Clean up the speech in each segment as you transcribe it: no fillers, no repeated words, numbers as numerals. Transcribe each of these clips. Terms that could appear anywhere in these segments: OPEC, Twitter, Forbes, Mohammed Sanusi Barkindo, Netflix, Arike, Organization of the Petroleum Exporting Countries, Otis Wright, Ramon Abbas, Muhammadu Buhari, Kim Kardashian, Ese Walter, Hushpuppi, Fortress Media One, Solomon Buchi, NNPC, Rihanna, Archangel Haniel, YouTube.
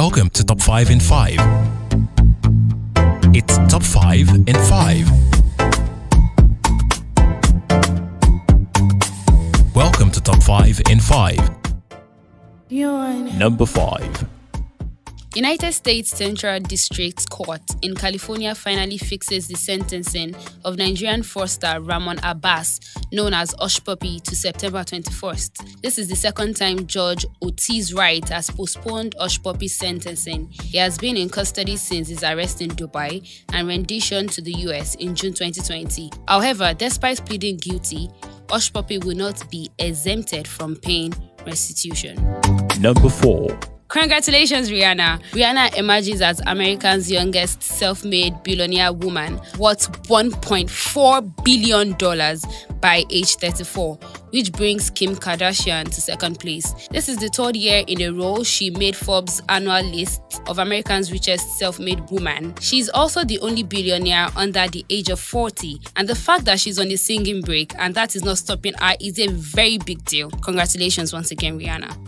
Welcome to Top 5 in 5. It's Top 5 in 5. Welcome to Top 5 in 5. Number 5. United States Central District Court in California finally fixes the sentencing of Nigerian fraudster Ramon Abbas, known as Hushpuppi, to September 21st. This is the second time Judge Otis Wright has postponed Hushpuppi's sentencing. He has been in custody since his arrest in Dubai and rendition to the US in June 2020. However, despite pleading guilty, Hushpuppi will not be exempted from paying restitution. Number 4. Congratulations, Rihanna. Rihanna emerges as America's youngest self-made billionaire woman, worth $1.4 billion by age 34, which brings Kim Kardashian to second place. This is the third year in a row she made Forbes' annual list of America's richest self-made woman. She's also the only billionaire under the age of 40, and the fact that she's on a singing break and that is not stopping her is a very big deal. Congratulations once again, Rihanna.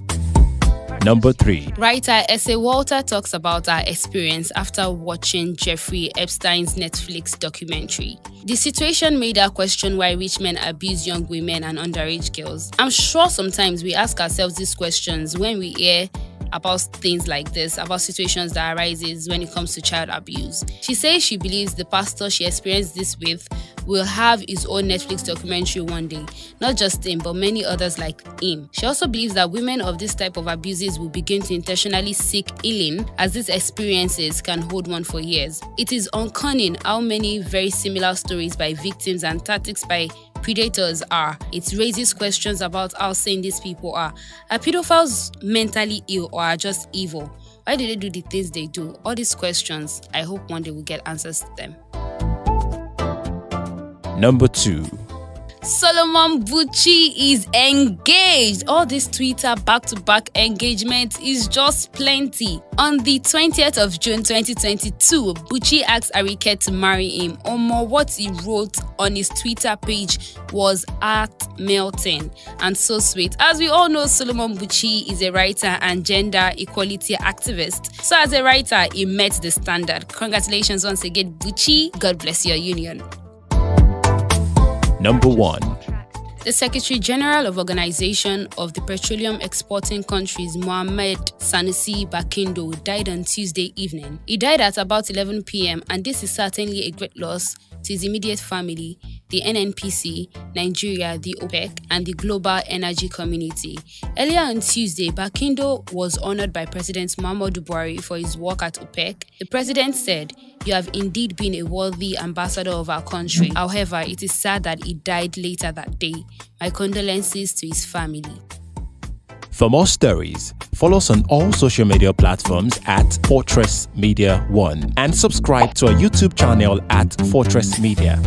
Number 3. Writer Ese Walter talks about her experience after watching Jeffrey Epstein's Netflix documentary. The situation made her question why rich men abuse young women and underage girls. I'm sure sometimes we ask ourselves these questions when we hear about things like this, about situations that arises when it comes to child abuse. She says she believes the pastor she experienced this with will have his own Netflix documentary one day. Not just him, but many others like him. She also believes that women of this type of abuses will begin to intentionally seek healing, as these experiences can hold one for years. It is uncanny how many very similar stories by victims and tactics by predators are. It raises questions about how sane these people are. Are pedophiles mentally ill or are just evil? Why do they do the things they do? All these questions, I hope one day we'll get answers to them. Number 2. Solomon Buchi is engaged. All this Twitter back-to-back engagement is just plenty. On the 20th of June 2022, Buchi asked Arike to marry him. What he wrote on his Twitter page was heart-melting and so sweet. As we all know, Solomon Buchi is a writer and gender equality activist. So as a writer, he met the standard. Congratulations once again, Buchi. God bless your union. Number 1. The Secretary-General of Organization of the Petroleum Exporting Countries, Mohammed Sanusi Barkindo, died on Tuesday evening. He died at about 11 p.m. and this is certainly a great loss to his immediate family, the NNPC, Nigeria, the OPEC, and the global energy community. Earlier on Tuesday, Barkindo was honored by President Muhammadu Buhari for his work at OPEC. The president said, "You have indeed been a worthy ambassador of our country. However, it is sad that he died later that day. My condolences to his family." For more stories, follow us on all social media platforms at Fortress Media One and subscribe to our YouTube channel at Fortress Media.